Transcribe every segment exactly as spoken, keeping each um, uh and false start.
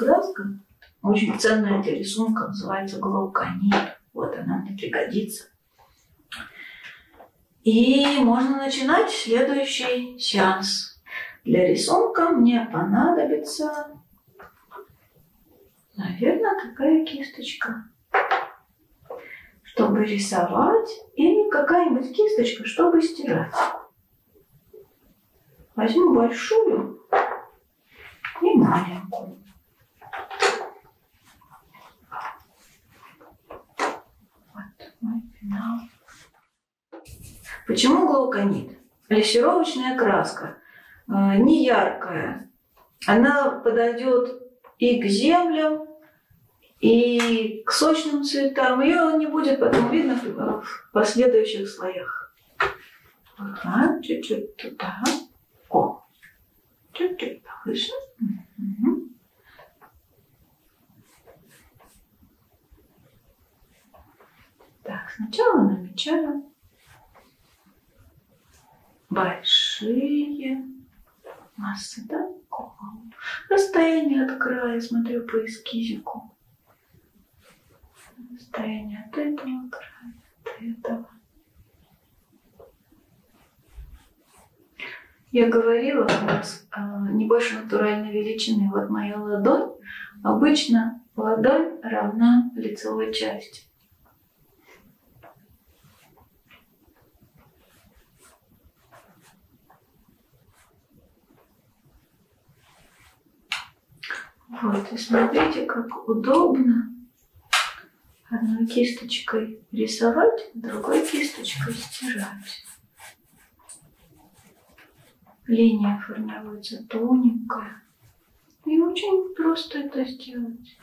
краска очень ценная для рисунка, называется глауконит. Вот она мне пригодится. И можно начинать следующий сеанс. Для рисунка мне понадобится, наверное, такая кисточка, чтобы рисовать, или какая-нибудь кисточка, чтобы стирать. Возьму большую и маленькую. Вот мой финал. Почему глауконит? Лессировочная краска, не яркая. Она подойдет и к землям, и к сочным цветам. Ее не будет потом видно в последующих слоях. Ага, чуть-чуть туда. О, чуть-чуть повыше. Угу. Так, сначала намечаю большие массы, да? Расстояние от края, смотрю по эскизику. Расстояние от этого края, от этого. Я говорила у вас не больше натуральной величины. Вот моя ладонь. Обычно ладонь равна лицевой части. Вот, и смотрите, как удобно одной кисточкой рисовать, другой кисточкой стирать. Линия формируется тоненькая. И очень просто это сделать.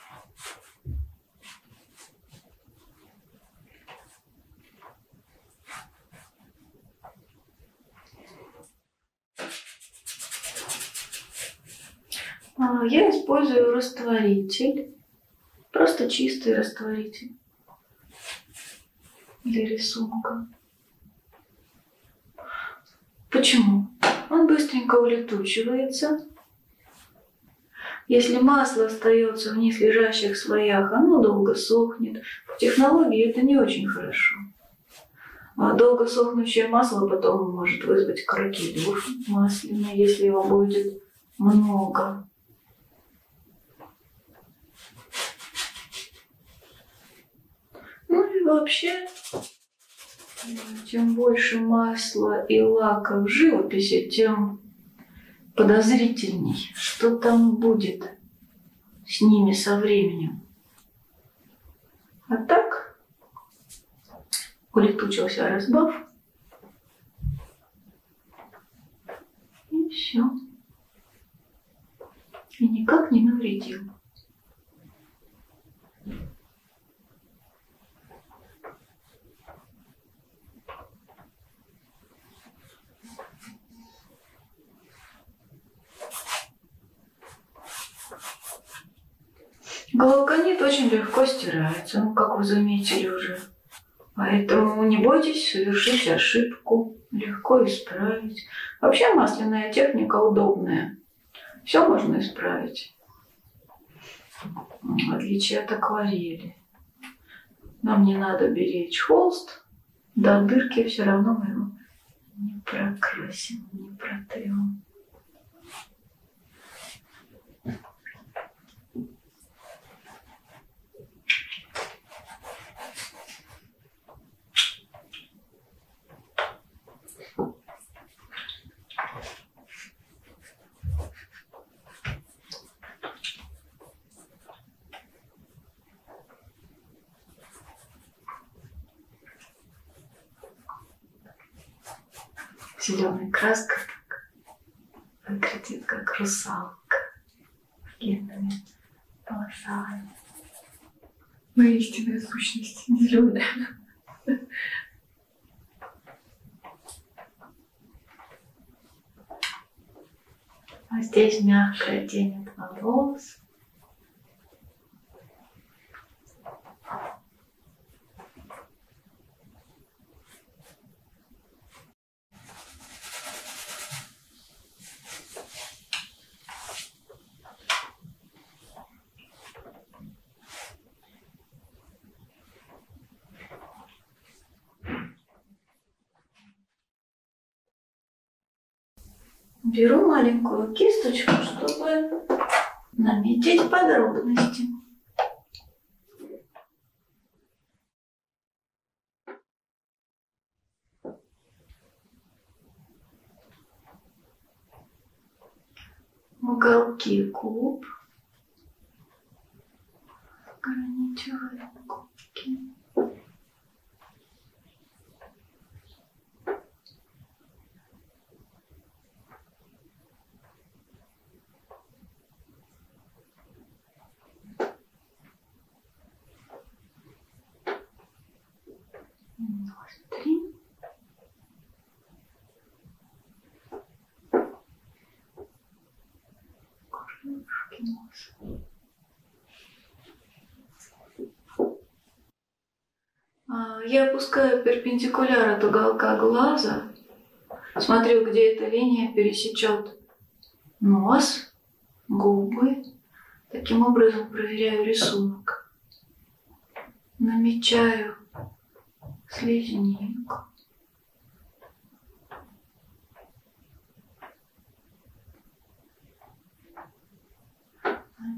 Я использую растворитель, просто чистый растворитель для рисунка. Почему? Он быстренько улетучивается. Если масло остается в низлежащих слоях, оно долго сохнет. В технологии это не очень хорошо. Долго сохнущее масло потом может вызвать кракелюр масляный, если его будет много. Ну и вообще, чем больше масла и лака в живописи, тем подозрительней, что там будет с ними со временем. А так улетучился разбав. И все. И никак не навредил. Глауконит очень легко стирается, ну, как вы заметили уже. Поэтому не бойтесь совершить ошибку, легко исправить. Вообще масляная техника удобная. Все можно исправить, в отличие от акварели. Нам не надо беречь холст, до дырки все равно мы его не прокрасим, не протрем. Зеленая краска выглядит как русалка с длинными полосами. Но истинная сущность зеленая. А здесь мягкая тень от волос. Беру маленькую кисточку, чтобы наметить подробности. Уголки губ, граничевые губки. Ноздри. Крылышки носа. Я опускаю перпендикуляр от уголка глаза. Смотрю, где эта линия пересечет нос, губы. Таким образом проверяю рисунок. Намечаю слезник.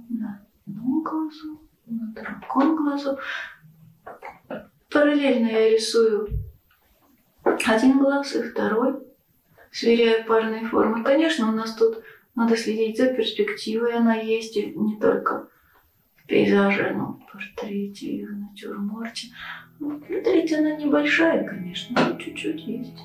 На одном глазу, на другом глазу. Параллельно я рисую один глаз и второй. Сверяю парные формы. Конечно, у нас тут надо следить за перспективой. Она есть не только в пейзаже, но и в портрете, и в натюрморте. Смотрите, она небольшая, конечно, но чуть-чуть есть.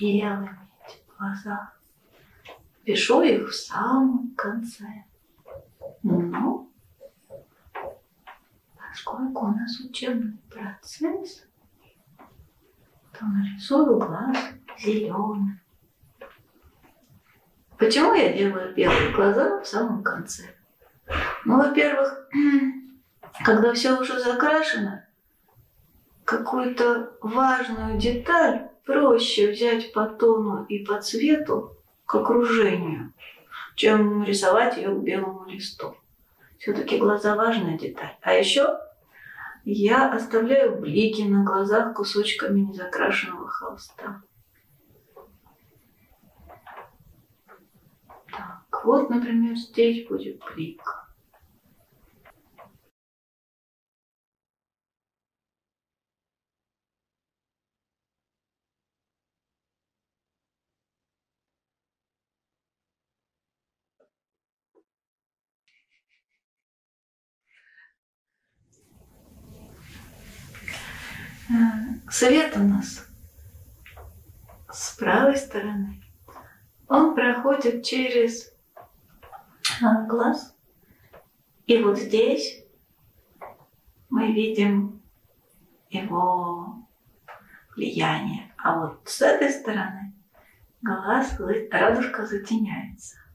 белые эти глаза. Пишу их в самом конце. Но поскольку у нас учебный процесс, то нарисую глаз зеленым. Почему я делаю белые глаза в самом конце? Ну, во-первых, когда все уже закрашено, какую-то важную деталь проще взять по тону и по цвету к окружению, чем рисовать ее к белому листу. Все-таки глаза важная деталь. А еще я оставляю блики на глазах кусочками незакрашенного холста. Так, вот, например, здесь будет блик. Свет у нас с правой стороны, он проходит через глаз. И вот здесь мы видим его влияние. А вот с этой стороны глаз, радужка затеняется.